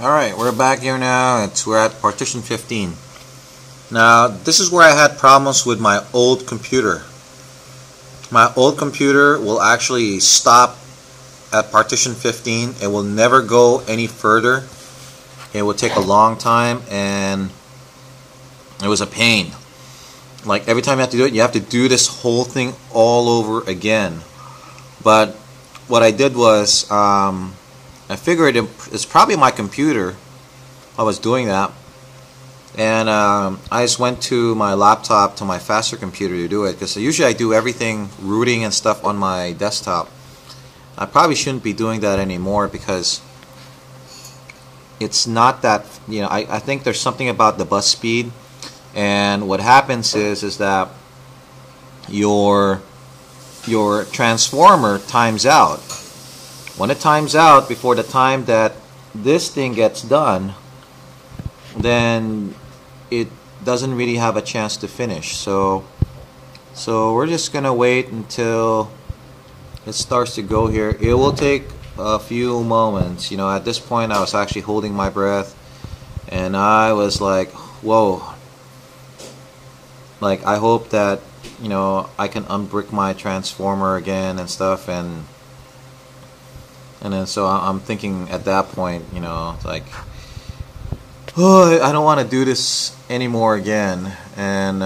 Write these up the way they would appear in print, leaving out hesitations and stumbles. Alright, we're back here now. We're at partition 15. Now, this is where I had problems with my old computer. My old computer will actually stop at partition 15. It will never go any further. It will take a long time, and it was a pain. Like, every time you have to do it, you have to do this whole thing all over again. But what I did was, I figured it's probably my computer I was doing that, and I just went to my laptop, to my faster computer, to do it, because usually I do everything rooting and stuff on my desktop. I probably shouldn't be doing that anymore, because it's not that, you know, I think there's something about the bus speed, and what happens is that your transformer times out. When it times out before the time that this thing gets done, then it doesn't really have a chance to finish. So we're just gonna wait until it starts to go here. It will take a few moments. You know, at this point I was actually holding my breath, and I was like, whoa. Like, I hope that, you know, I can unbrick my transformer again and stuff, and then so I'm thinking at that point, you know, like, oh, I don't want to do this anymore again, and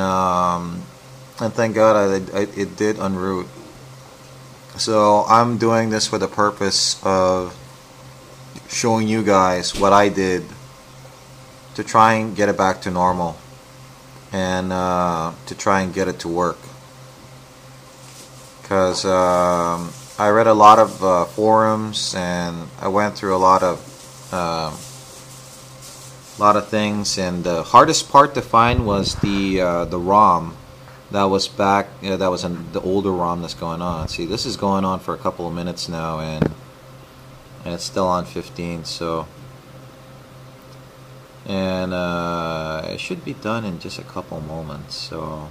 thank God it did unroot. So I'm doing this for the purpose of showing you guys what I did to try and get it back to normal, and to try and get it to work, because I read a lot of forums, and I went through a lot of things, and the hardest part to find was the ROM that was back, you know, that was the older ROM that's going on. See, this is going on for a couple of minutes now, and it's still on 15, so. And it should be done in just a couple moments, so,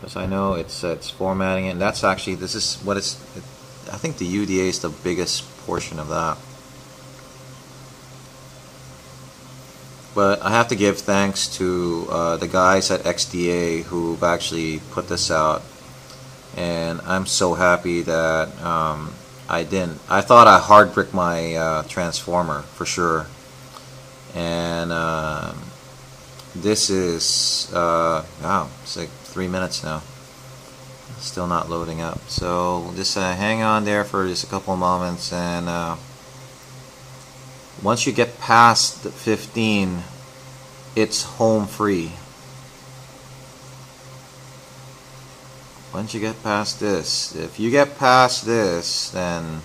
because I know it's formatting it, and that's actually, this is what it's I think the UDA is the biggest portion of that. But I have to give thanks to the guys at XDA who've actually put this out, and I'm so happy that I didn't. I thought I hard bricked my transformer for sure. And this is wow, it's like 3 minutes now, still not loading up, so just hang on there for just a couple of moments, and once you get past the 15, it's home free. Once you get past this, if you get past this, then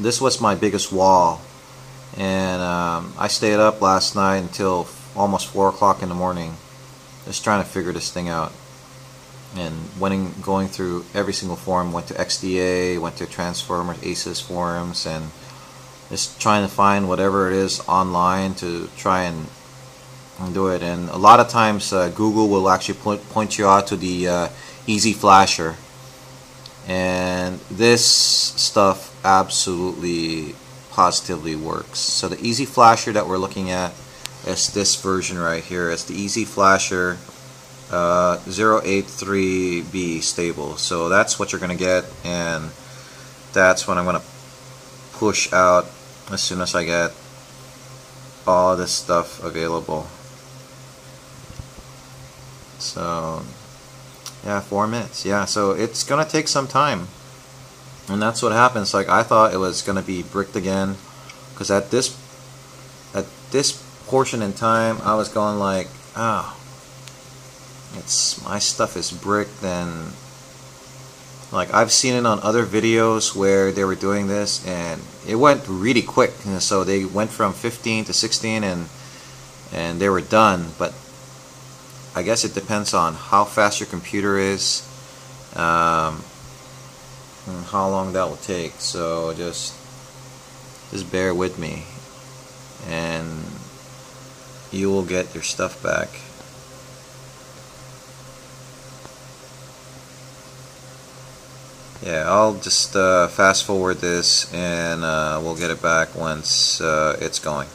this was my biggest wall. And I stayed up last night until almost 4 o'clock in the morning, just trying to figure this thing out, and going through every single forum. Went to XDA, went to Transformers ACES forums, and just trying to find whatever it is online to try and do it. And a lot of times Google will actually point you out to the Easy Flasher, and this stuff absolutely positively works. So the Easy Flasher that we're looking at is this version right here. It's the Easy Flasher 083B stable. So that's what you're going to get, and that's what I'm going to push out as soon as I get all this stuff available. So yeah, 4 minutes. Yeah, so it's going to take some time. And that's what happens. Like, I thought it was going to be bricked again, because at this portion in time, I was going like, ah, oh, it's my stuff is bricked. And like, I've seen it on other videos where they were doing this, and it went really quick. And so they went from 15 to 16, and they were done. But I guess it depends on how fast your computer is. And how long that will take, so just bear with me, and you will get your stuff back. Yeah, I'll just fast forward this and we'll get it back once it's going.